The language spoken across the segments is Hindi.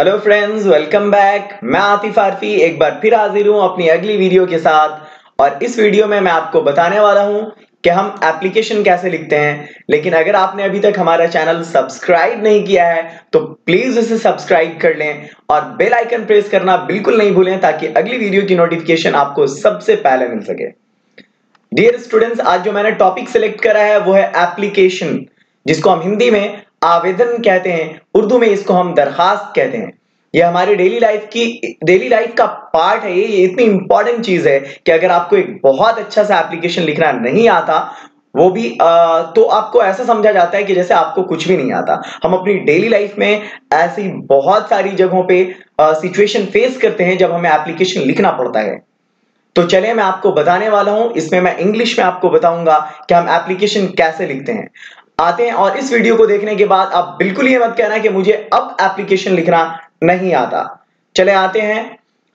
Hello friends, welcome back. मैं आतिफ आरफी एक बार फिर हाजिर हूँ अपनी अगली वीडियो के साथ। और इस वीडियो में मैं आपको बताने वाला हूँ कि हम एप्लीकेशन कैसे लिखते हैं। लेकिन अगर आपने अभी तक हमारा चैनल सब्सक्राइब नहीं किया है तो प्लीज इसे सब्सक्राइब कर लें और बेल आइकन प्रेस करना बिल्कुल नहीं भूलें ताकि अगली वीडियो की नोटिफिकेशन आपको सबसे पहले मिल सके। डियर स्टूडेंट्स, आज जो मैंने टॉपिक सिलेक्ट करा है वो है एप्लीकेशन, जिसको हम हिंदी में आवेदन कहते हैं, उर्दू में इसको हम दरखास्त कहते हैं। ये हमारी डेली लाइफ का पार्ट है। ये इतनी इंपॉर्टेंट चीज है कि अगर आपको एक बहुत अच्छा सा एप्लीकेशन लिखना नहीं आता, वो भी तो आपको ऐसा समझा जाता है कि जैसे आपको कुछ भी नहीं आता। हम अपनी डेली लाइफ में ऐसी बहुत सारी जगहों पे सिचुएशन फेस करते हैं जब हमें एप्लीकेशन लिखना पड़ता है। तो चलिए, मैं आपको बताने वाला हूं। इसमें मैं इंग्लिश में आपको बताऊंगा कि हम एप्लीकेशन कैसे लिखते हैं। आते हैं, और इस वीडियो को देखने के बाद आप बिल्कुल ये मत कहना कि मुझे अब एप्लीकेशन लिखना नहीं आता। चले आते हैं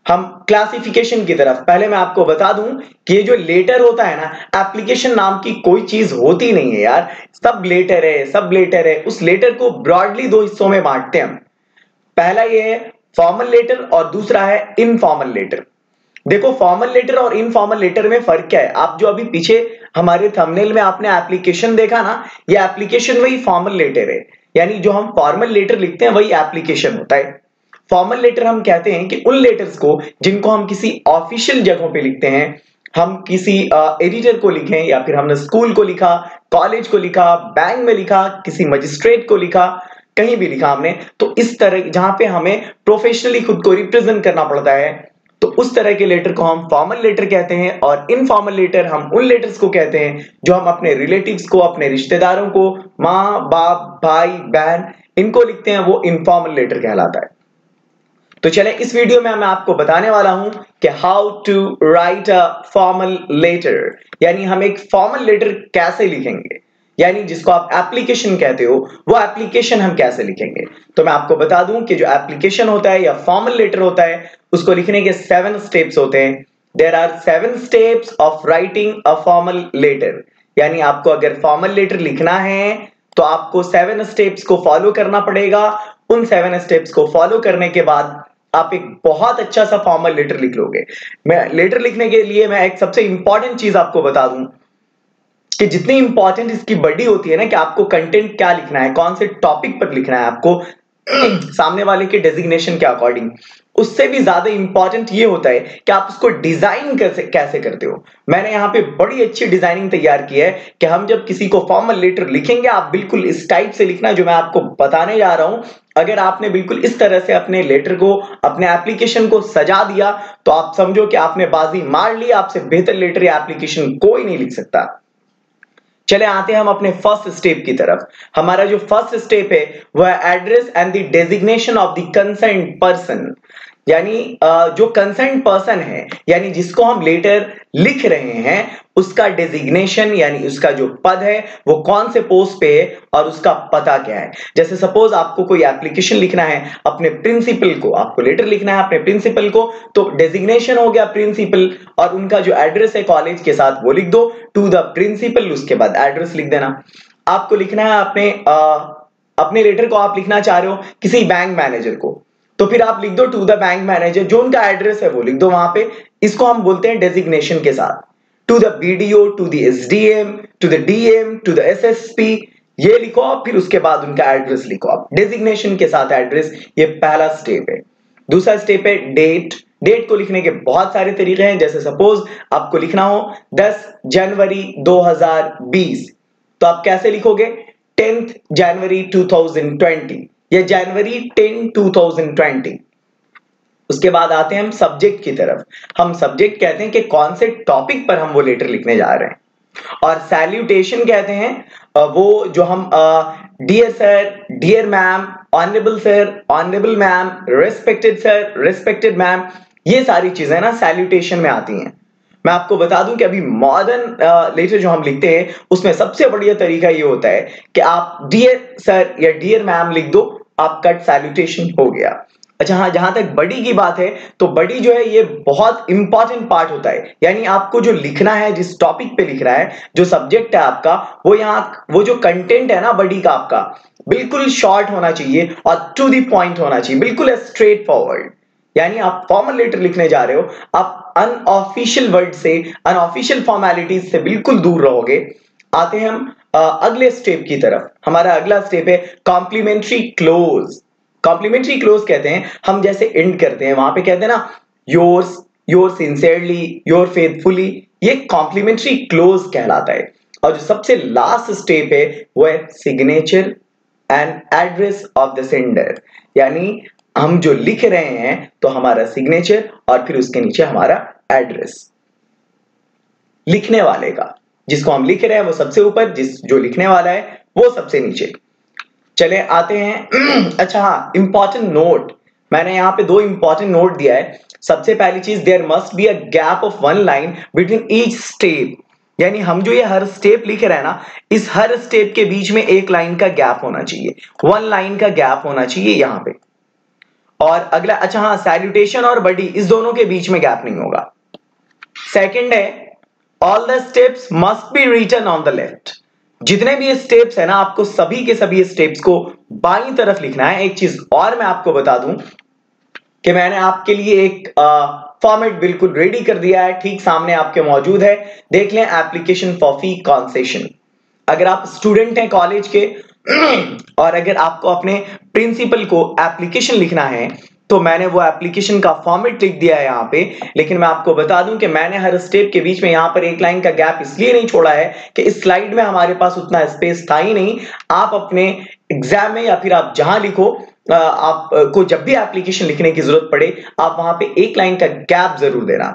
हम क्लासिफिकेशन की तरफ। पहले मैं आपको बता दूं कि ये जो लेटर होता है ना, एप्लीकेशन नाम की कोई चीज होती नहीं है यार। सब लेटर है। उस लेटर को ब्रॉडली दो हिस्सों में बांटते हैं हम। पहला ये है फॉर्मल लेटर और दूसरा है इनफॉर्मल लेटर। देखो, फॉर्मल लेटर और इनफॉर्मल लेटर में फर्क क्या है। आप जो अभी पीछे हमारे थंबनेल में आपने एप्लीकेशन देखा ना, ये एप्लीकेशन वही फॉर्मल लेटर है। यानी जो हम फॉर्मल लेटर लिखते हैं वही एप्लीकेशन होता है। फॉर्मल लेटर हम कहते हैं कि उन लेटर्स को जिनको हम किसी ऑफिशियल जगहों पे लिखते हैं। हम किसी एडिटर को लिखें, या फिर हमने स्कूल को लिखा, कॉलेज को लिखा, बैंक में लिखा, किसी मजिस्ट्रेट को लिखा, कहीं भी लिखा हमने। तो इस तरह जहां पे हमें प्रोफेशनली खुद को रिप्रेजेंट करना पड़ता है, तो उस तरह के लेटर को हम फॉर्मल लेटर कहते हैं। और इनफॉर्मल लेटर हम उन लेटर्स को कहते हैं जो हम अपने रिलेटिव्स को, अपने रिश्तेदारों को, माँ बाप, भाई बहन, इनको लिखते हैं, वो इनफॉर्मल लेटर कहलाता है। तो चले, इस वीडियो में मैं आपको बताने वाला हूं कि how to write a formal letter, यानी हम एक फॉर्मल लेटर कैसे लिखेंगे, यानी जिसको आप एप्लीकेशन कहते हो, वो एप्लीकेशन हम कैसे लिखेंगे। तो मैं आपको बता दूं कि जो एप्लीकेशन होता है या फॉर्मल लेटर होता है, उसको लिखने के 7 स्टेप्स होते हैं। There are 7 steps of writing a formal letter. यानी आपको अगर फॉर्मल लेटर लिखना है तो आपको 7 स्टेप्स को फॉलो करना पड़ेगा। उन 7 स्टेप्स को फॉलो करने के बाद आप एक बहुत अच्छा सा फॉर्मल लेटर लिख लोगे। लेटर लिखने के लिए मैं एक सबसे इंपॉर्टेंट चीज आपको बता दूं कि जितनी इंपॉर्टेंट इसकी बॉडी होती है ना, कि आपको कंटेंट क्या लिखना है, कौन से टॉपिक पर लिखना है आपको, सामने वाले के डेजिग्नेशन के अकॉर्डिंग, उससे भी ज्यादा इंपॉर्टेंट ये होता है कि आप उसको डिजाइन कैसे करते हो। मैंने यहाँ पे बड़ी अच्छी डिजाइनिंग तैयार की है कि हम जब किसी को फॉर्मल लेटर लिखेंगे, आप बिल्कुल इस टाइप से लिखना जो मैं आपको बताने जा रहा हूं। अगर आपने बिल्कुल इस तरह से अपने लेटर को, अपने एप्लीकेशन को सजा दिया, तो आप समझो कि आपने बाजी मार ली। आपसे बेहतर लेटर या एप्लीकेशन कोई नहीं लिख सकता। चले आते हैं हम अपने फर्स्ट स्टेप की तरफ। हमारा जो फर्स्ट स्टेप है वह है address and the designation of the concerned person. यानी जो कंसर्न्ड पर्सन है, यानी जिसको हम लेटर लिख रहे हैं, उसका डेजिग्नेशन, यानी उसका जो पद है वो कौन से पोस्ट पे है और उसका पता क्या है। जैसे सपोज आपको कोई एप्लीकेशन लिखना है अपने प्रिंसिपल को, आपको लेटर लिखना है अपने प्रिंसिपल को, तो डेजिग्नेशन हो गया प्रिंसिपल, और उनका जो एड्रेस है कॉलेज के साथ वो लिख दो, टू द प्रिंसिपल, उसके बाद एड्रेस लिख देना। आपको लिखना है अपने लेटर को आप लिखना चाह रहे हो किसी बैंक मैनेजर को, तो फिर आप लिख दो टू द बैंक मैनेजर, जो उनका एड्रेस है वो लिख दो वहां पे। इसको हम बोलते हैं डेजिग्नेशन के साथ। To the BDO, to the SDM, to the DM, to the SSP, ये लिखो। फिर उसके बाद उनका एड्रेस लिखो आप, डेजिग्नेशन के साथ एड्रेस। ये पहला स्टेप है। दूसरा स्टेप है डेट। डेट को लिखने के बहुत सारे तरीके हैं। जैसे सपोज आपको लिखना हो 10 जनवरी 2020, तो आप कैसे लिखोगे, 10th January 2020, ये जनवरी 10, 2020। उसके बाद आते हैं हम सब्जेक्ट की तरफ। हम सब्जेक्ट कहते हैं कि कौन से टॉपिक पर हम वो लेटर लिखने जा रहे हैं। और सैल्यूटेशन कहते हैं वो जो हम dear sir, dear ma'am, honourable sir, honourable ma'am, respected sir, respected ma'am, ये सारी चीजें ना सैल्यूटेशन में आती हैं। मैं आपको बता दूं कि अभी मॉडर्न लेटर जो हम लिखते हैं उसमें सबसे बढ़िया तरीका ये होता है कि आप डियर सर या डियर मैम लिख दो, आपका सैल्यूटेशन हो गया। अच्छा हाँ, जहां तक बड़ी की बात है तो बड़ी जो है ये बहुत इंपॉर्टेंट पार्ट होता है, यानी आपको जो लिखना है, जिस टॉपिक पे लिखना है, जो सब्जेक्ट है आपका, वो यहाँ वो जो कंटेंट है ना बड़ी का आपका बिल्कुल शॉर्ट होना चाहिए और टू द पॉइंट होना चाहिए, बिल्कुल स्ट्रेट फॉरवर्ड। यानी आप फॉर्मल लेटर लिखने जा रहे हो, आप अनऑफिशियल वर्ड से, अनऑफिशियल फॉर्मेलिटीज से बिल्कुल दूर रहोगे। आते हैं हम अगले स्टेप की तरफ। हमारा अगला स्टेप है कॉम्प्लीमेंट्री क्लोज। कॉम्प्लीमेंट्री क्लोज कहते हैं हम जैसे एंड करते हैं, वहां पे कहते हैं ना yours, your sincerely, your faithfully, ये कॉम्प्लीमेंट्री क्लोज कहलाता है। और जो सबसे लास्ट स्टेप है वो है signature and address of the sender, यानी हम जो लिख रहे हैं तो हमारा सिग्नेचर और फिर उसके नीचे हमारा एड्रेस, लिखने वाले का, जिसको हम लिख रहे हैं वो सबसे ऊपर, जो लिखने वाला है वो सबसे नीचे। चले आते हैं, अच्छा हाँ, इंपॉर्टेंट नोट। मैंने यहाँ पे दो इंपॉर्टेंट नोट दिया है। सबसे पहली चीज, there must be a gap of one line between each step, यानी हम जो ये हर स्टेप लिख रहे हैं ना, इस हर स्टेप के बीच में एक लाइन का गैप होना चाहिए, वन लाइन का गैप होना चाहिए यहाँ पे। और अगला, अच्छा हाँ, सैल्यूटेशन और बॉडी, इस दोनों के बीच में गैप नहीं होगा। सेकंड है, all the steps must be written on the left. जितने भी स्टेप्स है ना, आपको सभी के सभी स्टेप्स को बाईं तरफ लिखना है। एक चीज और मैं आपको बता दूं कि मैंने आपके लिए एक फॉर्मेट बिल्कुल रेडी कर दिया है, ठीक सामने आपके मौजूद है, देख लें, एप्लीकेशन फॉर फी कंसेशन। अगर आप स्टूडेंट हैं कॉलेज के और अगर आपको अपने प्रिंसिपल को एप्लीकेशन लिखना है, तो मैंने वो एप्लीकेशन का फॉर्मेट लिख दिया है यहाँ पे। लेकिन मैं आपको बता दूं कि मैंने हर स्टेप के बीच में यहाँ पर एक लाइन का गैप इसलिए नहीं छोड़ा है कि इस स्लाइड में हमारे पास उतना स्पेस था ही नहीं। आप अपने एग्जाम में या फिर आप जहां लिखो, आपको जब भी एप्लीकेशन लिखने की जरूरत पड़े, आप वहां पर एक लाइन का गैप जरूर देना।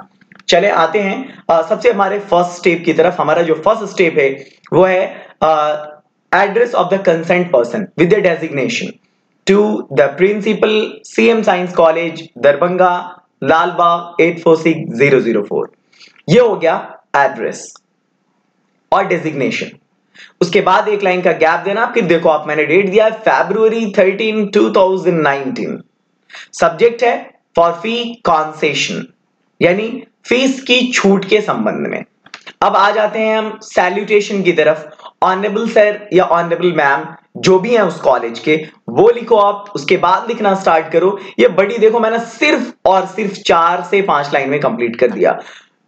चले आते हैं सबसे हमारे फर्स्ट स्टेप की तरफ। हमारा जो फर्स्ट स्टेप है वो है address of the consent person with their designation to the principal, CM Science College, Darbhanga, Lal Bagh 846004. ये हो गया address और designation। उसके बाद एक लाइन का गैप देना। फिर देखो आप, मैंने डेट दिया है February 13, 2019। सब्जेक्ट है फॉर फी कॉन्सेशन, यानी फीस की छूट के संबंध में। अब आ जाते हैं हम सैल्यूटेशन की तरफ। ऑनरेबल सर या ऑनरेबल मैम, जो भी है उस कॉलेज के, वो लिखो आप, उसके बाद लिखना स्टार्ट करो। ये बड़ी देखो मैंने सिर्फ और सिर्फ 4 से 5 लाइन में कंप्लीट कर दिया,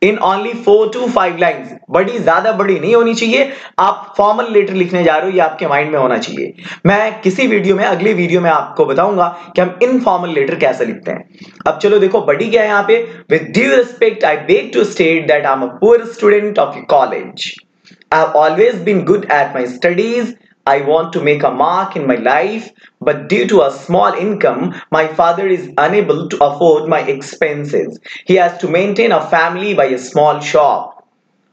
इन ओनली 4 to 5 लाइंस। बड़ी ज्यादा बड़ी नहीं होनी चाहिए। आप फॉर्मल लेटर लिखने जा रहे हो, ये आपके माइंड में होना चाहिए। मैं किसी वीडियो में, अगली वीडियो में आपको बताऊंगा कि हम इनफॉर्मल लेटर कैसे लिखते हैं। अब चलो देखो बड़ी क्या है यहाँ पे, with due respect I beg to state that I am a poor student of your college. I have always been good at my studies. I want to make a mark in my life, but due to a small income, my father is unable to afford my expenses. He has to maintain a family by a small shop.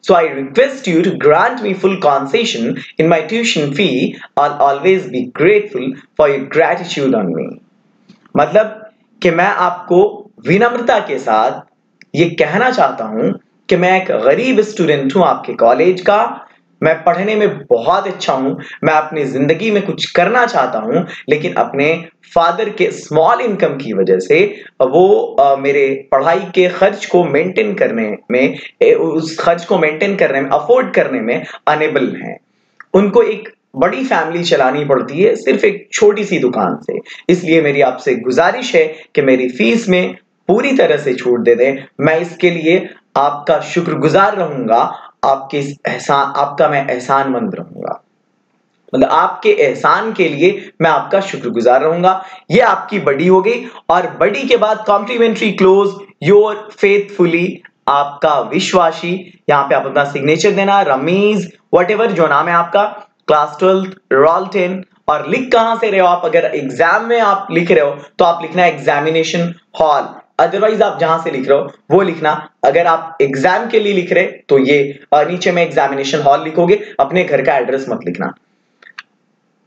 So I request you to grant me full concession in my tuition fee. I'll always be grateful for your gratitude on me. मतलब कि मैं आपको विनम्रता के साथ ये कहना चाहता हूँ कि मैं एक गरीब स्टूडेंट हूँ आपके कॉलेज का, मैं पढ़ने में बहुत अच्छा हूँ, मैं अपनी जिंदगी में कुछ करना चाहता हूँ, लेकिन अपने फादर के स्मॉल इनकम की वजह से वो मेरे पढ़ाई के खर्च को मेंटेन करने में, उस खर्च को मेंटेन करने में, अफोर्ड करने में अनेबल हैं। उनको एक बड़ी फैमिली चलानी पड़ती है सिर्फ एक छोटी सी दुकान से। इसलिए मेरी आपसे गुजारिश है कि मेरी फीस में पूरी तरह से छूट दे दें। मैं इसके लिए आपका शुक्रगुजार रहूंगा, आपके एहसान, आपका मैं एहसानमंद रहूंगा, मतलब आपके एहसान के लिए मैं आपका शुक्रगुजार रहूंगा। ये आपकी बड़ी हो गई। और बड़ी के बाद कॉम्प्लीमेंट्री क्लोज, योर फेथफुली, आपका विश्वासी, यहाँ पे आप अपना सिग्नेचर देना, रमीज, व्हाटएवर जो नाम है आपका, क्लास 12, रोल 10। और लिख कहां से रहे हो आप? अगर एग्जाम में आप लिख रहे हो तो आप लिखना एग्जामिनेशन हॉल, अदरवाइज आप जहां से लिख रहे हो वो लिखना। अगर आप एग्जाम के लिए लिख रहे तो ये नीचे में एग्जामिनेशन हॉल लिखोगे, अपने घर का एड्रेस मत लिखना।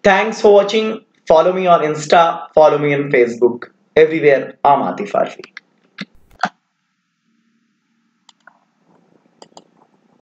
Thanks for watching. Follow me on Insta, follow me on Facebook, everywhere I am Atif आरफी।